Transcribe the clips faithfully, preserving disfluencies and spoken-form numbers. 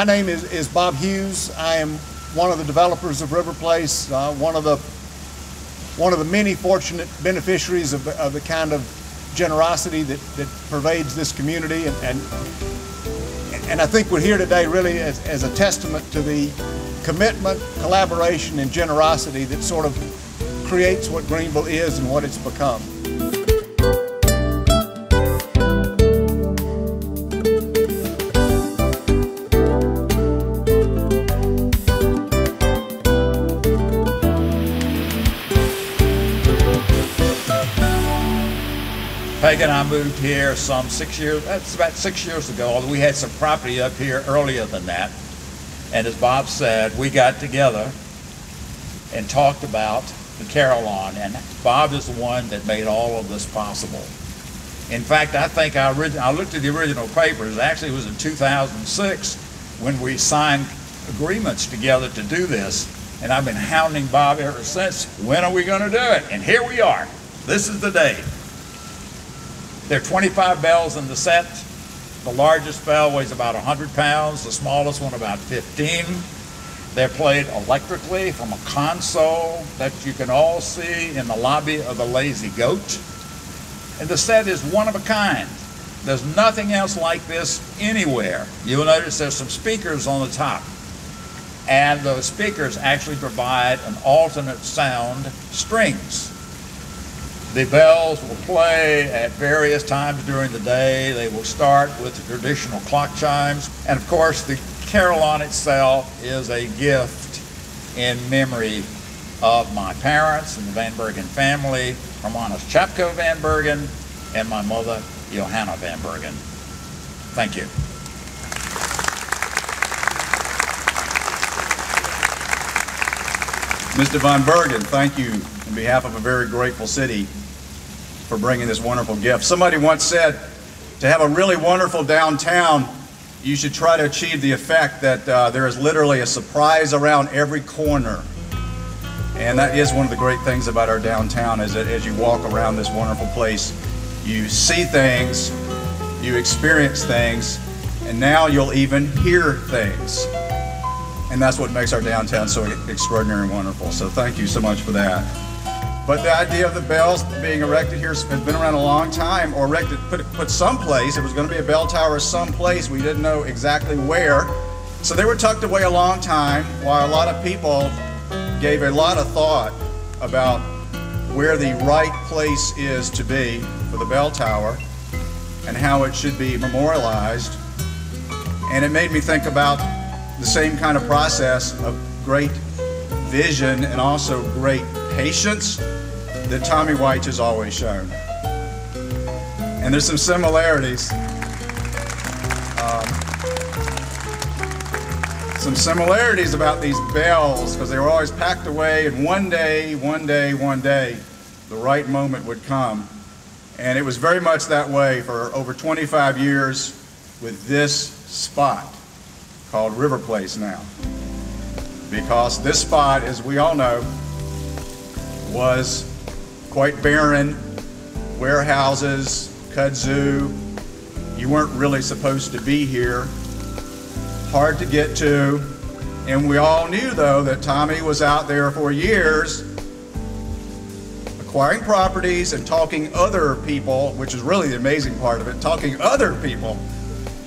My name is, is Bob Hughes. I am one of the developers of River Place, uh, one of the one of the many fortunate beneficiaries of, of the kind of generosity that, that pervades this community. And, and, and I think we're here today really as, as a testament to the commitment, collaboration, and generosity that sort of creates what Greenville is and what it's become. Peg and I moved here some six years, that's about six years ago, although we had some property up here earlier than that. And as Bob said, we got together and talked about the Carillon, and Bob is the one that made all of this possible. In fact, I think I, I looked at the original papers. Actually, it was in two thousand six when we signed agreements together to do this, and I've been hounding Bob ever since. When are we going to do it? And here we are. This is the day. There are twenty-five bells in the set. The largest bell weighs about one hundred pounds, the smallest one about fifteen. They're played electrically from a console that you can all see in the lobby of the Lazy Goat. And the set is one of a kind. There's nothing else like this anywhere. You'll notice there's some speakers on the top. And those speakers actually provide an alternate sound strings. The bells will play at various times during the day. They will start with the traditional clock chimes. And of course, the Carillon itself is a gift in memory of my parents and the Van Bergen family, Hermanus Chapko Van Bergen, and my mother, Johanna Van Bergen. Thank you. Mister Van Bergen, thank you on behalf of a very grateful city for bringing this wonderful gift. Somebody once said, to have a really wonderful downtown, you should try to achieve the effect that uh, there is literally a surprise around every corner. And that is one of the great things about our downtown, is that as you walk around this wonderful place, you see things, you experience things, and now you'll even hear things. And that's what makes our downtown so extraordinary and wonderful. So thank you so much for that. But the idea of the bells being erected here has been around a long time, or erected, put, put someplace. It was going to be a bell tower someplace. We didn't know exactly where. So they were tucked away a long time, while a lot of people gave a lot of thought about where the right place is to be for the bell tower and how it should be memorialized. And it made me think about the same kind of process of great vision and also great patience that Tommy Wyche has always shown. And there's some similarities. Um, some similarities about these bells, because they were always packed away, and one day, one day, one day, the right moment would come. And it was very much that way for over twenty-five years with this spot called River Place now. Because this spot, as we all know, was quite barren, warehouses, kudzu. You weren't really supposed to be here, hard to get to. And we all knew, though, that Tommy was out there for years acquiring properties and talking other people, which is really the amazing part of it, talking other people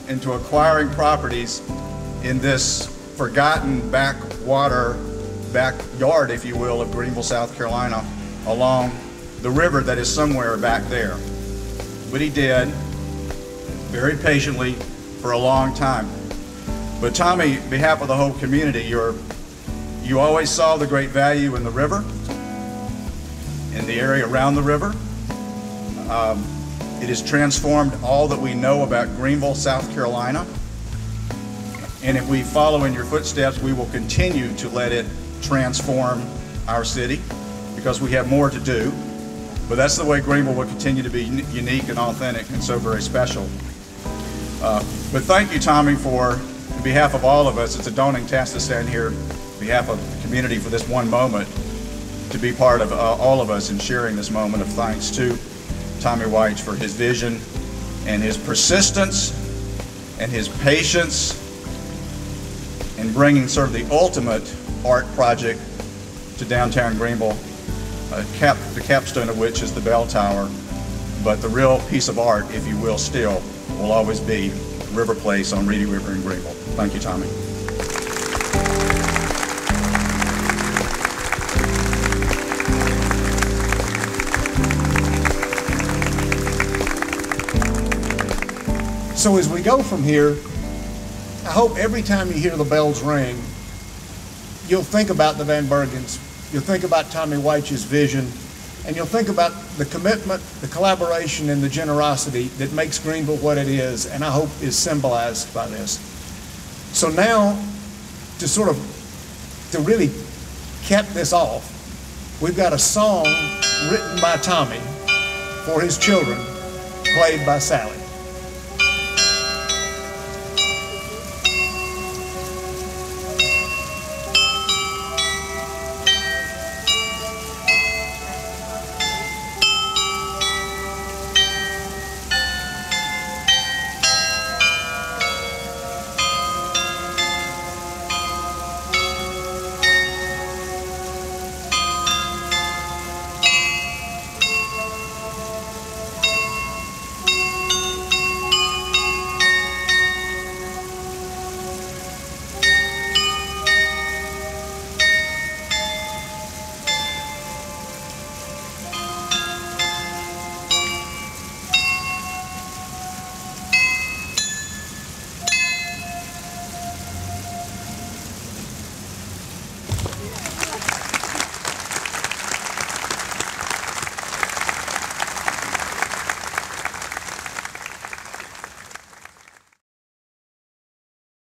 into acquiring properties in this forgotten backwater backyard, if you will, of Greenville, South Carolina, along the river that is somewhere back there. But he did, very patiently, for a long time. But Tommy, on behalf of the whole community, you're, you always saw the great value in the river, in the area around the river. Um, it has transformed all that we know about Greenville, South Carolina. And if we follow in your footsteps, we will continue to let it transform our city, because we have more to do. But that's the way Greenville will continue to be unique and authentic and so very special. Uh, but thank you, Tommy, for, on behalf of all of us, it's a daunting task to stand here on behalf of the community for this one moment, to be part of uh, all of us in sharing this moment of thanks to Tommy Wyche for his vision and his persistence and his patience in bringing sort of the ultimate art project to downtown Greenville, uh, cap, the capstone of which is the bell tower. But the real piece of art, if you will, still will always be River Place on Reedy River in Greenville. Thank you, Tommy. So as we go from here, I hope every time you hear the bells ring, you'll think about the Van Bergens, you'll think about Tommy Wyche's vision, and you'll think about the commitment, the collaboration, and the generosity that makes Greenville what it is, and I hope is symbolized by this. So now, to sort of, to really cap this off, we've got a song written by Tommy for his children, played by Sally.